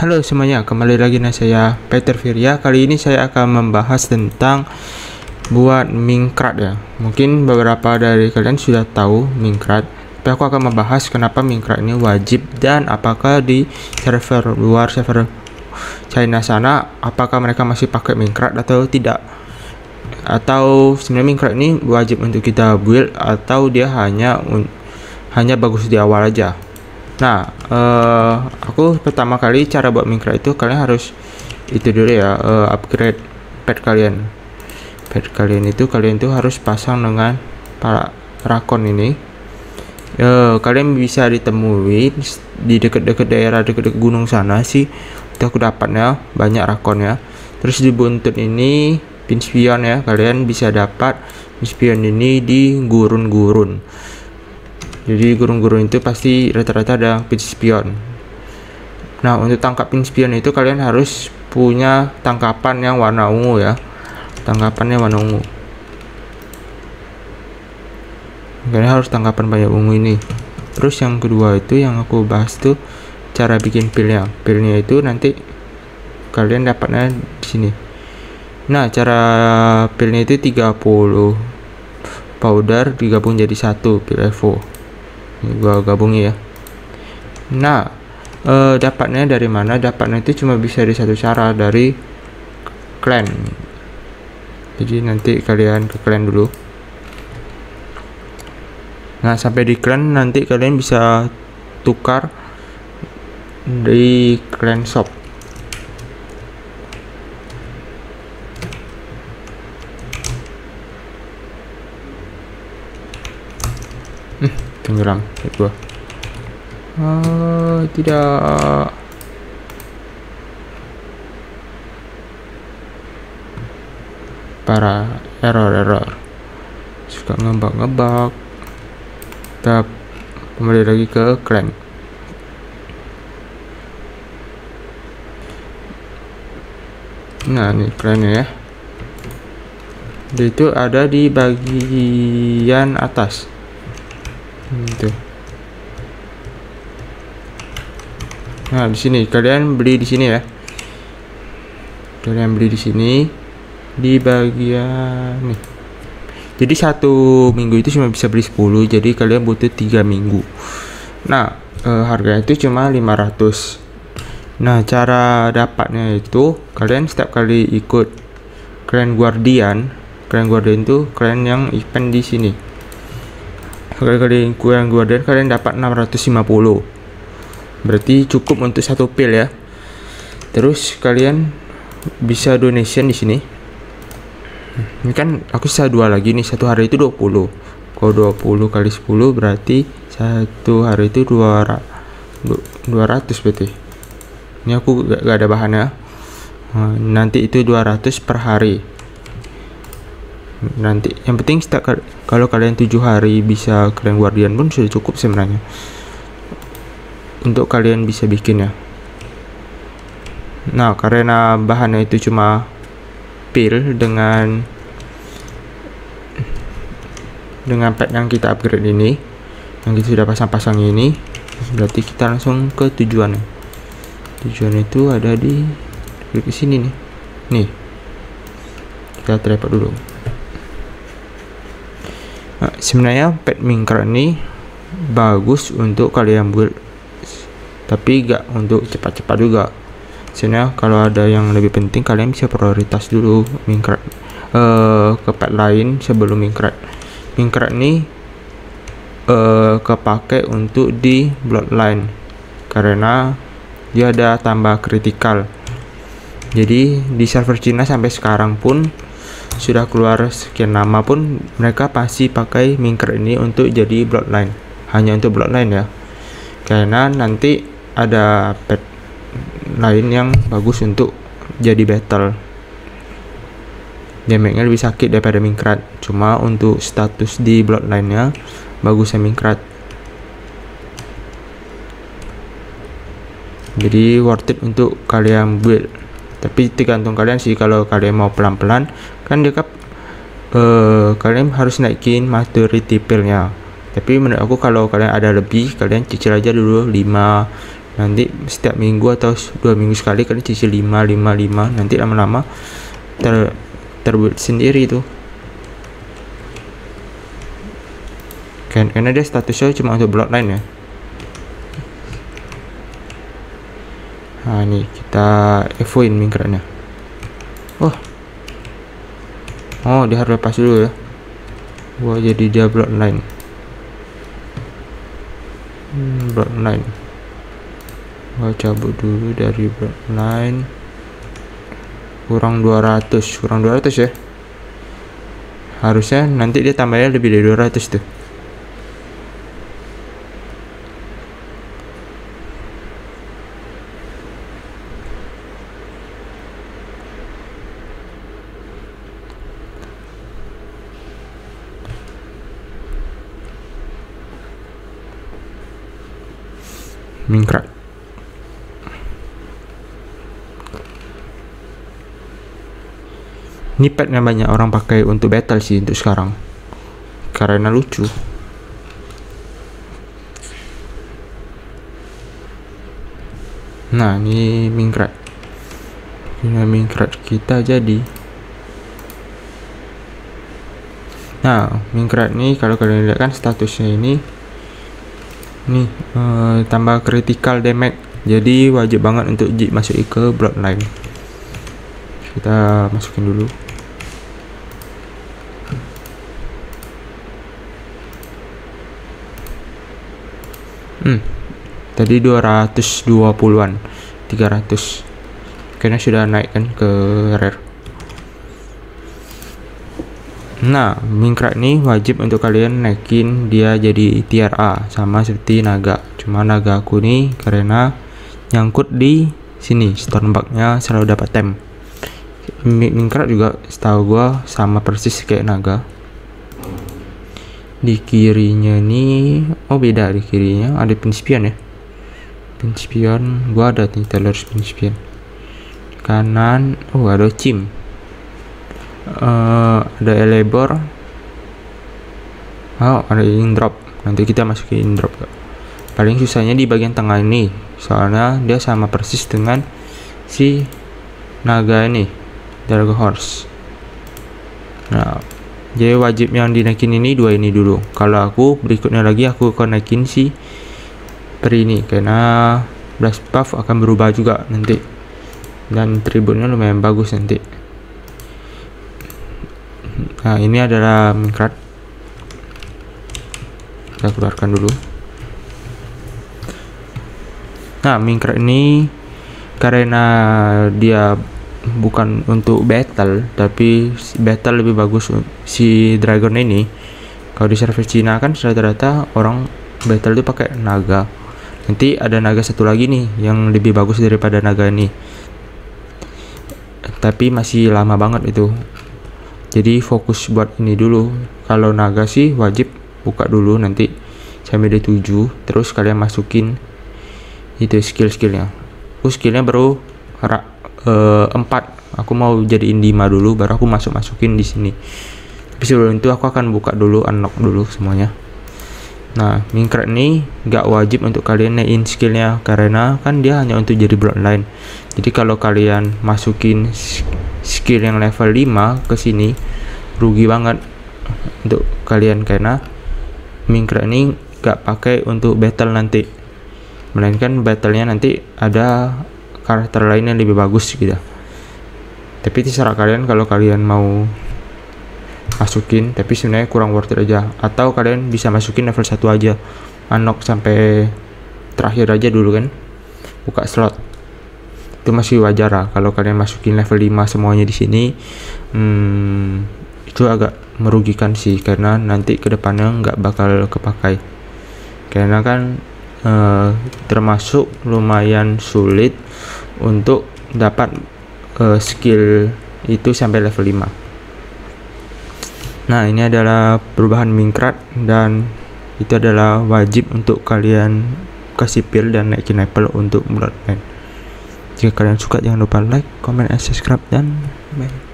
Halo semuanya, kembali lagi nih saya Peter Viriya. Kali ini saya akan membahas tentang buat Mingrat ya. Mungkin beberapa dari kalian sudah tahu Mingrat, tapi aku akan membahas kenapa Mingrat ini wajib dan apakah di server luar server China sana apakah mereka masih pakai Mingrat atau tidak, atau sebenarnya Mingrat ini wajib untuk kita build atau dia hanya bagus di awal aja. Nah, aku pertama kali cara buat Mingrat itu kalian harus itu dulu ya, upgrade pet kalian. Pet kalian itu harus pasang dengan para rakon ini. Kalian bisa ditemui di dekat-dekat daerah dekat gunung sana sih. Udah aku dapatnya banyak rakon ya. Terus di buntut ini pinspion ya, kalian bisa dapat pinspion ini di gurun-gurun. Jadi gurun-gurun itu pasti rata-rata ada pinspion. Nah, untuk tangkap pinspion itu kalian harus punya tangkapan yang warna ungu ya. Tangkapannya warna ungu. Kalian harus tangkapan banyak ungu ini. Terus yang kedua itu yang aku bahas tuh cara bikin pilnya. Pilnya itu nanti kalian dapatnya di sini. Nah, cara pilnya itu 30 powder digabung jadi satu pil evo. Gua gabungi ya. Nah, dapatnya dari mana? Dapatnya itu cuma bisa di satu cara, dari clan. Jadi nanti kalian ke clan dulu. Nah, sampai di clan nanti kalian bisa tukar di clan shop. Tenggelam gua. Tidak. Para error. Suka ngebug. Kita kembali lagi ke clan. Nah, ini clannya ya. Dia itu ada di bagian atas. Gitu. Nah, di sini kalian beli di sini ya. Kalian beli di sini di bagian nih. Jadi satu minggu itu cuma bisa beli 10, jadi kalian butuh 3 minggu. Nah, harganya itu cuma 500. Nah, cara dapatnya itu kalian setiap kali ikut Clan Guardian. Clan Guardian itu clan yang event di sini. Kali-kali Clan Guardian kalian dapat 650, berarti cukup untuk satu pil ya. Terus kalian bisa donation di sini. Ini kan aku sisa 2 lagi nih, satu hari itu 20. Kalau 20 kali 10 berarti satu hari itu 200 berarti. Ini aku gak ada bahannya. Nanti itu 200 per hari. Nanti yang penting kalau kalian 7 hari bisa Clan Guardian pun sudah cukup sebenarnya untuk kalian bisa bikinnya. Nah, karena bahannya itu cuma pil dengan pet yang kita upgrade ini, yang kita sudah pasang-pasang ini, berarti kita langsung ke tujuannya. Tujuan itu ada di sini nih. Nih, kita teleport dulu. Nah, sebenarnya pet Mingrat ini bagus untuk kalian build, tapi gak untuk cepat-cepat juga. Sebenarnya kalau ada yang lebih penting kalian bisa prioritas dulu Mingrat ke pet lain sebelum Mingrat. Mingrat ini kepake untuk di bloodline karena dia ada tambah kritikal. Jadi di server Cina sampai sekarang pun sudah keluar sekian nama pun mereka pasti pakai Mingrat ini untuk jadi bloodline, hanya untuk bloodline ya, karena nanti ada pet lain yang bagus untuk jadi battle, damage-nya lebih sakit daripada Mingrat. Cuma untuk status di bloodline nya bagusnya Mingrat, jadi worth it untuk kalian build. Tapi tergantung kalian sih, kalau kalian mau pelan-pelan kan dekat kalian harus naikin maturity pilnya. Tapi menurut aku kalau kalian ada lebih, kalian cicil aja dulu 5 nanti setiap minggu atau 2 minggu sekali kalian cicil 5 5 5, nanti lama-lama terbuat sendiri itu kan, karena dia statusnya cuma untuk bloodline ya. Nah ini kita evoin Mingratnya. Oh dia harus lepas dulu ya. Wah jadi dia bloodline. Bloodline. Gua cabut dulu dari bloodline. Kurang 200 ya. Harusnya nanti dia tambahnya lebih dari 200 tuh. Mingrat. Ini pet yang banyak orang pakai untuk battle sih untuk sekarang, karena lucu. Nah ini Mingrat. Ini Mingrat kita jadi. Nah Mingrat nih kalau kalian lihat kan statusnya ini nih tambah critical damage, jadi wajib banget untuk masukin ke bloodline. Kita masukin dulu. Tadi 220-an 300 karena sudah naik kan ke rare. Nah, Mingrat nih wajib untuk kalian naikin dia jadi tier A, sama seperti naga. Cuma naga aku nih karena nyangkut di sini, stormbugnya selalu dapat tem. Mingrat juga setahu gua sama persis kayak naga. Di kirinya nih, beda di kirinya ada penspion ya. Penspion, gua ada nih teller penspion. Kanan, ada chim. Ada elebor, ada in drop, nanti kita masukin in drop. Paling susahnya di bagian tengah ini, soalnya dia sama persis dengan si naga ini, Dark Horse. Nah, jadi wajib yang dinaikin ini 2 ini dulu. Kalau aku berikutnya lagi aku akan naikin si peri ini, karena blast buff akan berubah juga nanti, dan tributnya lumayan bagus nanti. Nah ini adalah Mingrat. Kita keluarkan dulu. Nah Mingrat ini karena dia bukan untuk battle, tapi battle lebih bagus si dragon ini. Kalau di server Cina kan rata-rata orang battle itu pakai naga. Nanti ada naga satu lagi nih yang lebih bagus daripada naga ini, tapi masih lama banget itu. Jadi fokus buat ini dulu. Kalau naga sih wajib buka dulu nanti sampai D7, terus kalian masukin itu skill-skillnya. Aku skillnya baru 4. Aku mau jadiin 5 dulu, baru aku masukin di sini. Tapi sebelum itu aku akan buka dulu, unlock dulu semuanya. Nah, Mingrat ini nggak wajib untuk kalian naikin skillnya, karena kan dia hanya untuk jadi bloodline. Jadi kalau kalian masukin skill yang level 5 ke sini rugi banget untuk kalian, karena Mingrat ini gak pakai untuk battle nanti, melainkan battlenya nanti ada karakter lain yang lebih bagus gitu. Tapi terserah kalian kalau kalian mau masukin, tapi sebenarnya kurang worth it aja, atau kalian bisa masukin level 1 aja, unlock sampai terakhir aja dulu kan, buka slot. Itu masih wajar lah. Kalau kalian masukin level 5 semuanya di sini, itu agak merugikan sih, karena nanti kedepannya nggak bakal kepakai, karena kan termasuk lumayan sulit untuk dapat skill itu sampai level 5. Nah ini adalah perubahan Mingrat, dan itu adalah wajib untuk kalian kasih pil dan naikin level untuk bloodline. Jika kalian suka, jangan lupa like, comment, and subscribe, dan bye.